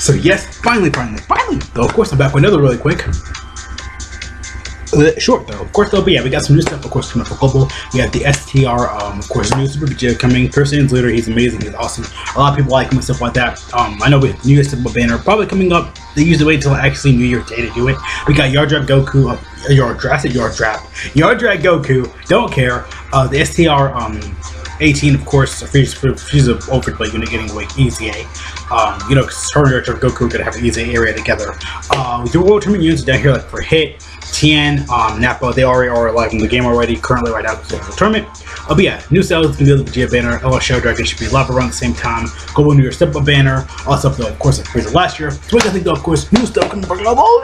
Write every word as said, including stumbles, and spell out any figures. So yes, finally, finally, finally, though of course I'm back with another really quick. Short though, of course though, but yeah, we got some new stuff, of course, coming up for global. We have the S T R, um, of course, new Super Vegeta coming. First name's later, he's amazing, he's awesome. A lot of people like him and stuff like that. Um, I know we have the new simple banner probably coming up. They usually wait until actually New Year's Day to do it. We got Yardrat Goku, uh, Yardrat, Yardrat, Yardrat Goku, don't care. Uh, the S T R, um, eighteen, of course, Frieza over play unit getting away E Z A. Um, you know, because her and Goku are going to have an E Z A area together. Uh, the World Tournament units are down here, like for Hit, Tien, um, Napa, they already are alive in the game already, currently right now because of the tournament. Oh, but yeah, new Cell is going to be the Vegeta banner. L S Shadow Dragons should be live around the same time. Global New Year Step Up banner. Also, though, of course, like Frieza last year. So, I think, though, of course, new stuff coming for Global.